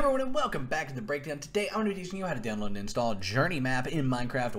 Hey everyone, and welcome back to The Breakdown. Today I'm going to be teaching you how to download and install Journey Map in Minecraft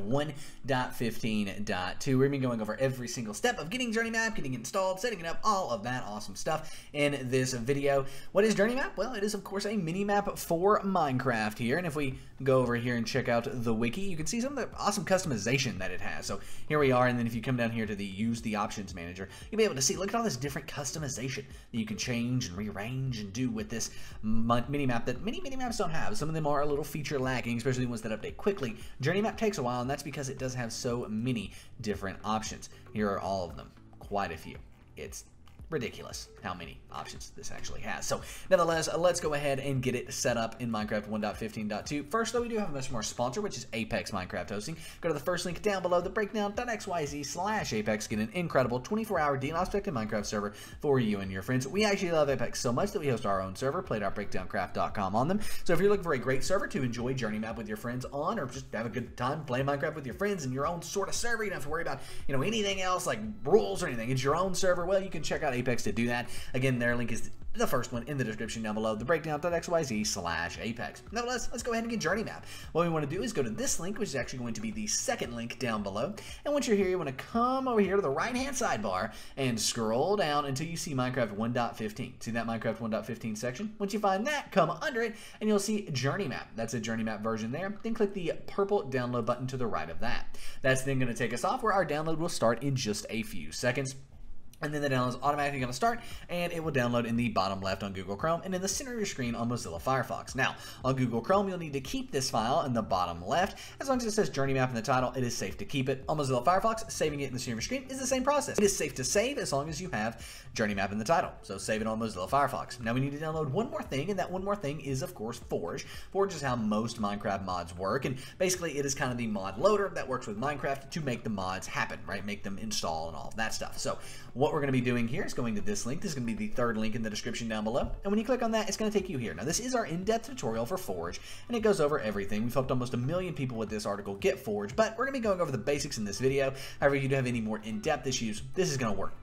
1.15.2. We're going to be going over every single step of getting Journey Map, getting it installed, setting it up, all of that awesome stuff in this video. What is Journey Map? Well, it is of course a mini map for Minecraft here, and if we go over here and check out the wiki, you can see some of the awesome customization that it has. So here we are, and then if you come down here to the Use the Options Manager, you'll be able to see, look at all this different customization that you can change and rearrange and do with this mini map that many mini-maps don't have. Some of them are a little feature lacking, especially the ones that update quickly. Journey Map takes a while, and that's because it does have so many different options. Here are all of them. Quite a few. It's ridiculous how many options this actually has. So nonetheless, let's go ahead and get it set up in Minecraft 1.15.2. First though, we do have a much more sponsor, which is Apex Minecraft Hosting. Go to the first link down below, the breakdown.xyz/Apex. Get an incredible 24-hour DDoS protected Minecraft server for you and your friends. We actually love Apex so much that we host our own server, play.breakdowncraft.com, on them. So if you're looking for a great server to enjoy Journey Map with your friends on, or just have a good time playing Minecraft with your friends in your own sort of server, you don't have to worry about, you know, anything else like rules or anything. It's your own server. Well, you can check out Apex to do that. Again, their link is the first one in the description down below, thebreakdown.xyz/Apex. Nonetheless, let's go ahead and get Journey Map. What we want to do is go to this link, which is actually going to be the second link down below. And once you're here, you want to come over here to the right-hand sidebar and scroll down until you see Minecraft 1.15. See that Minecraft 1.15 section? Once you find that, come under it, and you'll see Journey Map. That's a Journey Map version there. Then click the purple download button to the right of that. That's then going to take us off where our download will start in just a few seconds. And then the download is automatically going to start, and it will download in the bottom left on Google Chrome and in the center of your screen on Mozilla Firefox. Now, on Google Chrome, you'll need to keep this file in the bottom left. As long as it says Journey Map in the title, it is safe to keep it. On Mozilla Firefox, saving it in the center of your screen is the same process. It is safe to save as long as you have Journey Map in the title. So save it on Mozilla Firefox. Now we need to download one more thing, and that one more thing is, of course, Forge. Forge is how most Minecraft mods work, and basically it is kind of the mod loader that works with Minecraft to make the mods happen, right? Make them install and all of that stuff. So what we're going to be doing here is going to this link. This is going to be the third link in the description down below. And when you click on that, it's going to take you here. Now, this is our in-depth tutorial for Forge, and it goes over everything. We've helped almost a million people with this article get Forge, but we're going to be going over the basics in this video. However, if you do have any more in-depth issues, this is going to work.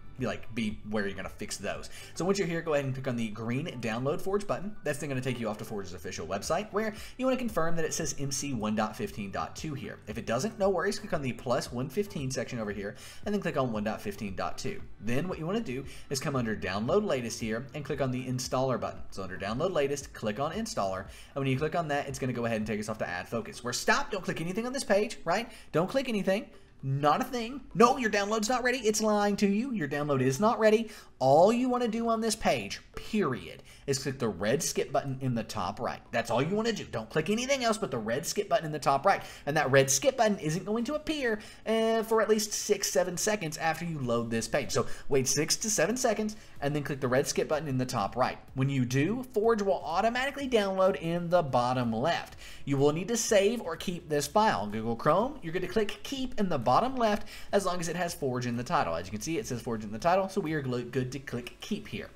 Be where you're going to fix those. So once you're here, go ahead and click on the green download Forge button. That's then going to take you off to Forge's official website, where you want to confirm that it says MC 1.15.2 here. If it doesn't, no worries. Click on the plus 1.15 section over here, and then click on 1.15.2. Then what you want to do is come under download latest here and click on the installer button. So under download latest, click on installer. And when you click on that, it's going to go ahead and take us off to AdFocus. We're stopped. Don't click anything on this page, right? Don't click anything. Not a thing. No, your download's not ready. It's lying to you. Your download is not ready. All you want to do on this page, period, is click the red skip button in the top right. That's all you want to do. Don't click anything else but the red skip button in the top right. And that red skip button isn't going to appear for at least 6-7 seconds after you load this page. So wait 6 to 7 seconds and then click the red skip button in the top right. When you do, Forge will automatically download in the bottom left. You will need to save or keep this file. On Google Chrome, you're going to click keep in the bottom left as long as it has Forge in the title. As you can see, it says Forge in the title, so we are good to click keep here.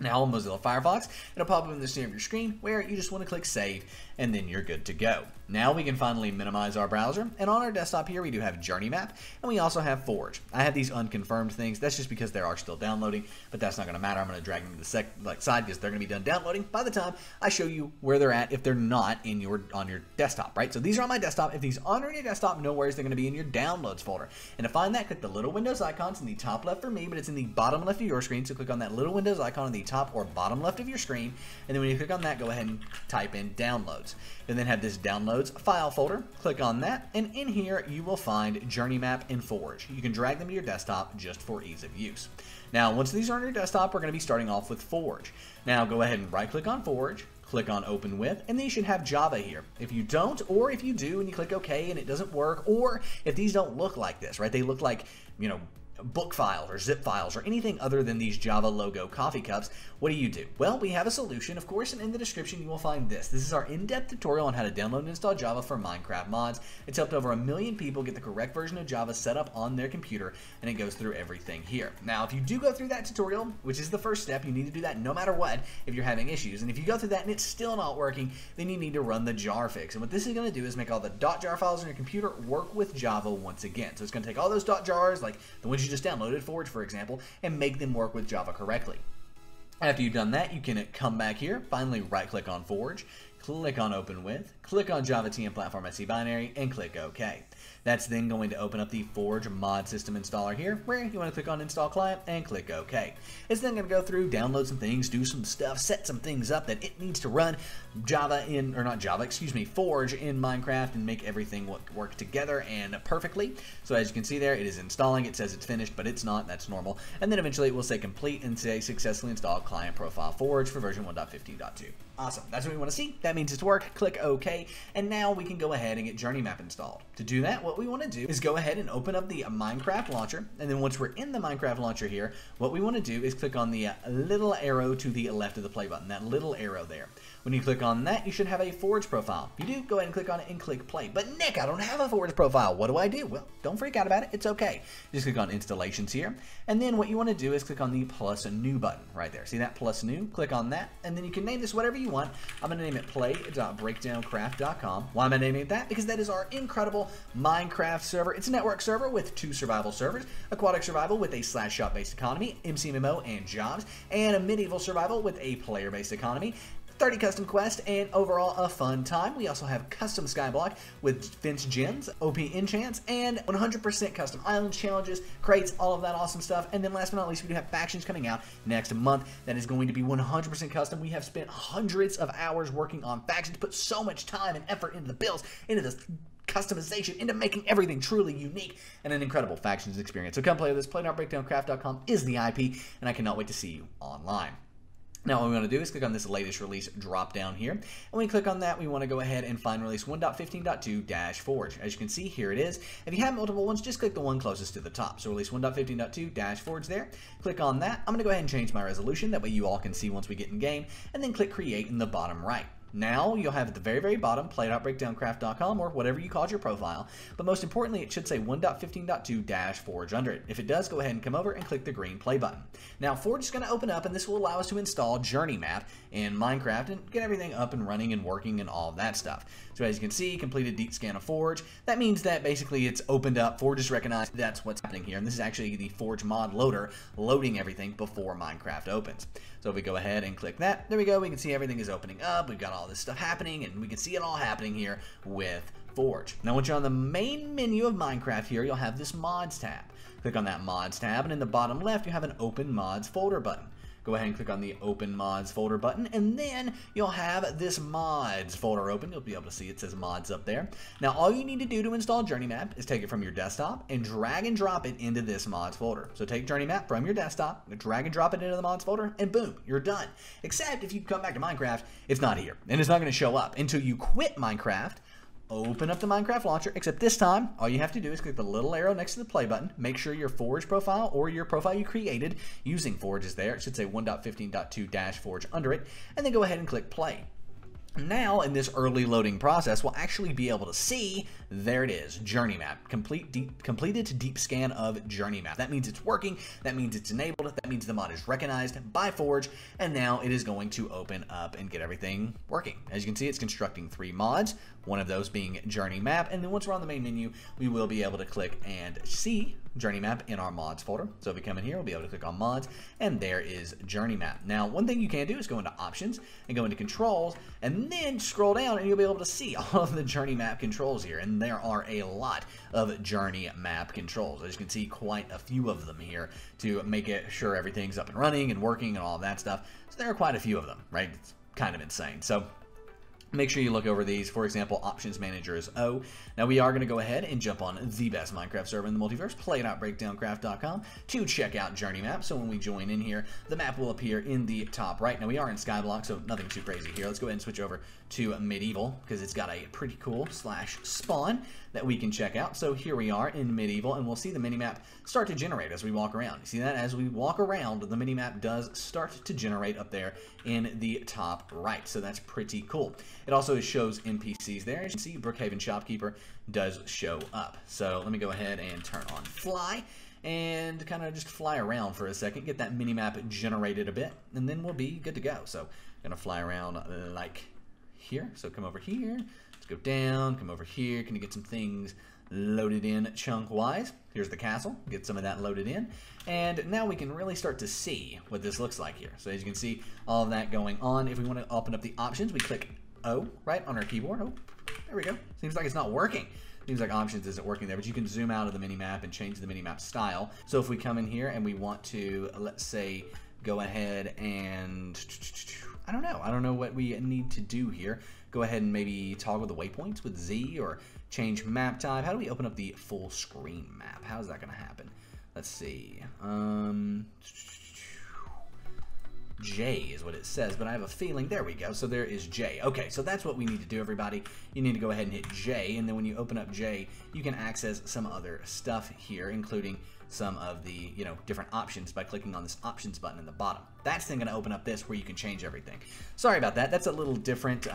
Now on Mozilla Firefox, it'll pop up in the center of your screen where you just want to click save, and then you're good to go. Now we can finally minimize our browser, and on our desktop here we do have Journey Map, and we also have Forge. I have these unconfirmed things. That's just because they are still downloading, but that's not going to matter. I'm going to drag them to the side because they're going to be done downloading by the time I show you where they're at if they're not in on your desktop, right? So these are on my desktop. If these aren't on your desktop, no worries. They're going to be in your downloads folder. And to find that, click the little Windows icons in the top left for me, but it's in the bottom left of your screen. So click on that little Windows icon in the top or bottom left of your screen, and then when you click on that, go ahead and type in downloads, and then have this downloads file folder. Click on that, and in here you will find Journey Map and Forge. You can drag them to your desktop just for ease of use. Now once these are on your desktop, we're going to be starting off with Forge. Now go ahead and right click on Forge, click on open with, and then you should have Java here. If you don't, or if you do and you click OK and it doesn't work, or if these don't look like this, right, they look like, you know, book files or zip files or anything other than these Java logo coffee cups, what do you do? Well, we have a solution, of course, and in the description you will find this. This is our in-depth tutorial on how to download and install Java for Minecraft mods. It's helped over a million people get the correct version of Java set up on their computer, and it goes through everything here. Now, if you do go through that tutorial, which is the first step, you need to do that no matter what if you're having issues, and if you go through that and it's still not working, then you need to run the jar fix, and what this is going to do is make all the .jar files on your computer work with Java once again. So it's going to take all those .jars, like the ones you just downloaded, Forge for example, and make them work with Java correctly. After you've done that, you can come back here, finally right-click on Forge, click on Open With, click on Java TM Platform SC Binary, and click OK. That's then going to open up the Forge mod system installer here, where you want to click on Install Client and click OK. It's then going to go through, download some things, do some stuff, set some things up that it needs to run Forge in Minecraft and make everything work together and perfectly. So as you can see there, it is installing. It says it's finished, but it's not. That's normal. And then eventually it will say complete and say successfully installed client profile Forge for version 1.15.2. Awesome. That's what we want to see. That means it's worked. Click OK. And now we can go ahead and get Journey Map installed. To do that, what we want to do is go ahead and open up the Minecraft launcher. And then once we're in the Minecraft launcher here, what we want to do is click on the little arrow to the left of the play button, that little arrow there. When you click on that, you should have a Forge profile. If you do, go ahead and click on it and click play. But Nick, I don't have a Forge profile. What do I do? Well, don't freak out about it. It's okay. Just click on installations here. And then what you want to do is click on the plus new button right there. See that plus new? Click on that. And then you can name this whatever you want. I'm going to name it play.breakdowncraft.com. Why am I naming it that? Because that is our incredible Minecraft server. It's a network server with two survival servers, aquatic survival with a /shop based economy, MCMMO and jobs, and a medieval survival with a player based economy. 30 custom quests, and overall a fun time. We also have custom skyblock with fence gens, OP enchants, and 100% custom island challenges, crates, all of that awesome stuff. And then last but not least, we do have factions coming out next month that is going to be 100% custom. We have spent hundreds of hours working on factions, put so much time and effort into the builds, into this customization, into making everything truly unique and an incredible factions experience. So come play with us. play.breakdowncraft.com is the IP, and I cannot wait to see you online. Now what we want to do is click on this latest release drop down here, and when you click on that, we want to go ahead and find release 1.15.2-Forge. As you can see, here it is. If you have multiple ones, just click the one closest to the top. So release 1.15.2-Forge there. Click on that. I'm going to go ahead and change my resolution. That way you all can see once we get in game, and then click create in the bottom right. Now you'll have at the very, very bottom play.breakdowncraft.com or whatever you called your profile, but most importantly it should say 1.15.2-Forge under it. If it does, go ahead and come over and click the green play button. Now Forge is going to open up, and this will allow us to install Journey Map in Minecraft and get everything up and running and working and all that stuff. So as you can see, completed deep scan of Forge. That means that basically it's opened up. Forge is recognized. That's what's happening here, and this is actually the Forge mod loader loading everything before Minecraft opens. So if we go ahead and click that, there we go. We can see everything is opening up. We've got all this stuff happening, and we can see it all happening here with Forge. Now once you're on the main menu of Minecraft here, you'll have this mods tab. Click on that mods tab, and in the bottom left you have an open mods folder button. Go ahead and click on the open mods folder button, and then you'll have this mods folder open. You'll be able to see it says mods up there. Now all you need to do to install Journey Map is take it from your desktop and drag and drop it into this mods folder. So take Journey Map from your desktop, drag and drop it into the mods folder, and boom, you're done. Except if you come back to Minecraft, it's not here, and it's not going to show up until you quit Minecraft. Open up the Minecraft launcher, except this time all you have to do is click the little arrow next to the play button. Make sure your Forge profile or your profile you created using Forge is there. It should say 1.15.2-Forge under it, and then go ahead and click play. Now in this early loading process, we'll actually be able to see, there it is, Journey Map, completed deep scan of Journey Map. That means it's working, that means it's enabled, that means the mod is recognized by Forge, and now it is going to open up and get everything working. As you can see, it's constructing 3 mods, one of those being Journey Map, and then once we're on the main menu, we will be able to click and see Journey Map in our mods folder. So if we come in here, we'll be able to click on mods, and there is Journey Map. Now one thing you can do is go into options and go into controls, and then scroll down, and you'll be able to see all of the Journey Map controls here, and there are a lot of Journey Map controls. As you can see, quite a few of them here to make it sure everything's up and running and working and all that stuff. So there are quite a few of them, right? It's kind of insane. So make sure you look over these. For example, Options Manager is O. Now we are going to go ahead and jump on the best Minecraft server in the multiverse, play.breakdowncraft.com, to check out Journey Map. So when we join in here, the map will appear in the top right. Now we are in Skyblock, so nothing too crazy here. Let's go ahead and switch over to Medieval, because it's got a pretty cool /spawn that we can check out. So here we are in Medieval, and we'll see the minimap start to generate as we walk around. You see that? As we walk around, the minimap does start to generate up there in the top right. So that's pretty cool. It also shows NPCs there. As you can see, Brookhaven Shopkeeper does show up. So let me go ahead and turn on Fly and kind of just fly around for a second, get that minimap generated a bit, and then we'll be good to go. So I'm going to fly around like here. So come over here. Let's go down. Come over here. Can you get some things loaded in chunk-wise. Here's the castle, get some of that loaded in, and now we can really start to see what this looks like here. So as you can see, all of that going on. If we want to open up the options, we click O right on our keyboard. Oh, there we go. Seems like it's not working. Seems like options isn't working there, but you can zoom out of the minimap and change the minimap style. So if we come in here and we want to, let's say, go ahead and, I don't know what we need to do here. Go ahead and maybe toggle the waypoints with Z or change map type. How do we open up the full screen map? How is that gonna happen? Let's see. J is what it says, but I have a feeling, there we go, so there is J. Okay, so that's what we need to do, everybody. You need to go ahead and hit J, and then when you open up J, you can access some other stuff here, including some of the, you know, different options by clicking on this options button in the bottom. That's then going to open up this where you can change everything. Sorry about that. That's a little different.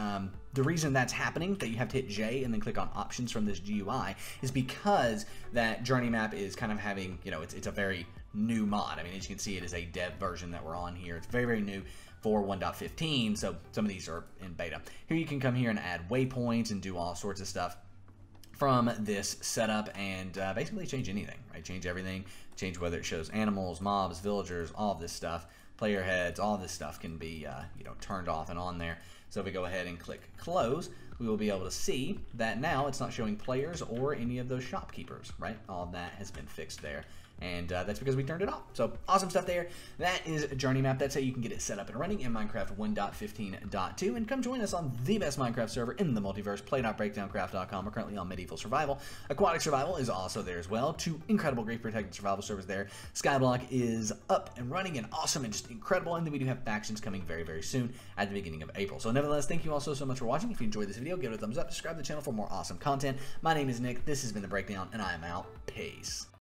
The reason that's happening, that you have to hit J and then click on options from this GUI, is because that journey map is kind of having, you know, it's a very new mod. I mean, as you can see, it is a dev version that we're on here. It's very, very new for 1.15, so some of these are in beta. Here you can come here and add waypoints and do all sorts of stuff from this setup and basically change anything, right? Change everything, change whether it shows animals, mobs, villagers, all this stuff, player heads, all this stuff can be, you know, turned off and on there. So if we go ahead and click close, we will be able to see that now it's not showing players or any of those shopkeepers, right? All that has been fixed there. And that's because we turned it off. So awesome stuff there. That is Journey Map. That's how you can get it set up and running in Minecraft 1.15.2. And come join us on the best Minecraft server in the multiverse, play.breakdowncraft.com. We're currently on Medieval Survival. Aquatic Survival is also there as well. Two incredible, great protected survival servers there. Skyblock is up and running and awesome and just incredible. And then we do have factions coming very, very soon at the beginning of April. So nevertheless, thank you all so, so much for watching. If you enjoyed this video, give it a thumbs up. Subscribe to the channel for more awesome content. My name is Nick. This has been The Breakdown, and I am out. Peace.